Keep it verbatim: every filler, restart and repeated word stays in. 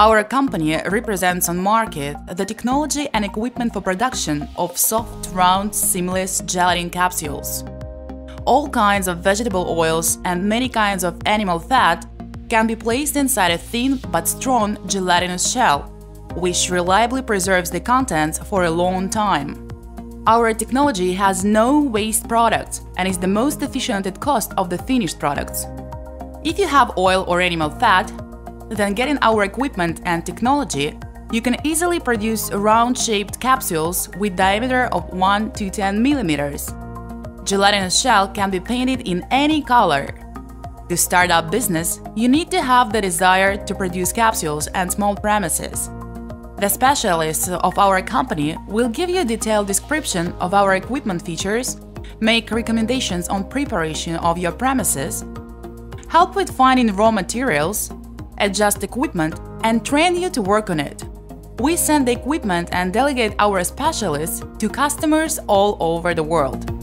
Our company represents on market the technology and equipment for production of soft, round, seamless gelatin capsules. All kinds of vegetable oils and many kinds of animal fat can be placed inside a thin but strong gelatinous shell, which reliably preserves the contents for a long time. Our technology has no waste products and is the most efficient at cost of the finished products. If you have oil or animal fat, then getting our equipment and technology, you can easily produce round-shaped capsules with diameter of one to ten millimeters. Gelatinous shell can be painted in any color. To start up business, you need to have the desire to produce capsules and small premises. The specialists of our company will give you a detailed description of our equipment features, make recommendations on preparation of your premises, help with finding raw materials, adjust equipment, and train you to work on it. We send the equipment and delegate our specialists to customers all over the world.